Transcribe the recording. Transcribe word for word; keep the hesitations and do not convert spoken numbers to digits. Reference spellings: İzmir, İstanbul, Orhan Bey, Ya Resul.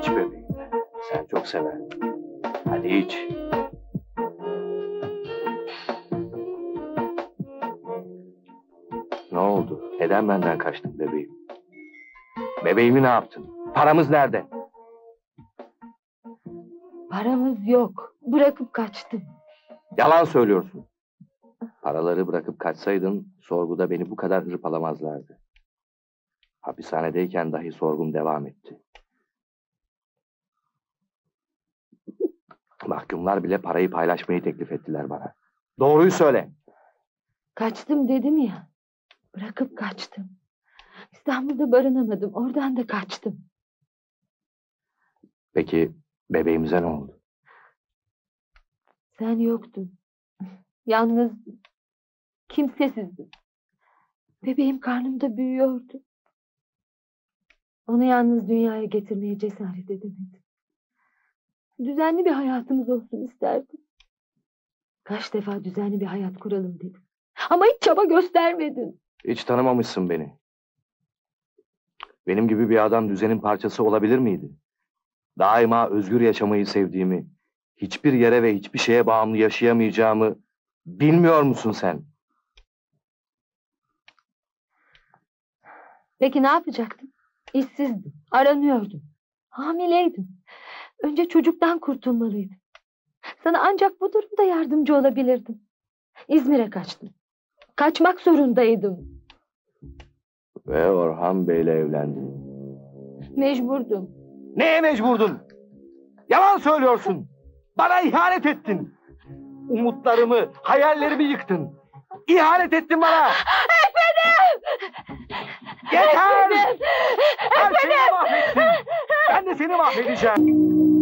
iç bebeğim. Sen çok seversin. Hadi iç. Ne oldu? Neden benden kaçtın bebeğim? Bebeğimi ne yaptın? Paramız nerede? Paramız yok. Bırakıp kaçtım. Yalan söylüyorsun. Paraları bırakıp kaçsaydın sorguda beni bu kadar hırpalamazlardı. Hapishanedeyken dahi sorgum devam etti. Mahkumlar bile parayı paylaşmayı teklif ettiler bana. Doğruyu söyle. Kaçtım dedim ya. Bırakıp kaçtım. İstanbul'da barınamadım. Oradan da kaçtım. Peki bebeğimize ne oldu? Sen yoktun. Yalnızdım. Kimsesizdim. Bebeğim karnımda büyüyordu. Onu yalnız dünyaya getirmeye cesaret edemedim. Düzenli bir hayatımız olsun isterdim. Kaç defa düzenli bir hayat kuralım dedim. Ama hiç çaba göstermedin. Hiç tanımamışsın beni. Benim gibi bir adam düzenin parçası olabilir miydi? Daima özgür yaşamayı sevdiğimi, hiçbir yere ve hiçbir şeye bağımlı yaşayamayacağımı bilmiyor musun sen? Peki ne yapacaktım? İşsizdim, aranıyordum, hamileydim. Önce çocuktan kurtulmalıydım. Sana ancak bu durumda yardımcı olabilirdim. İzmir'e kaçtım. Kaçmak zorundaydım. Ve Orhan Bey'le evlendim. Mecburdum. Neye mecburdun? Yalan söylüyorsun. Bana ihanet ettin. Umutlarımı, hayallerimi yıktın. İhanet ettin bana. Efendim! Yeter! Efendim! Ben seni mahvedeceğim.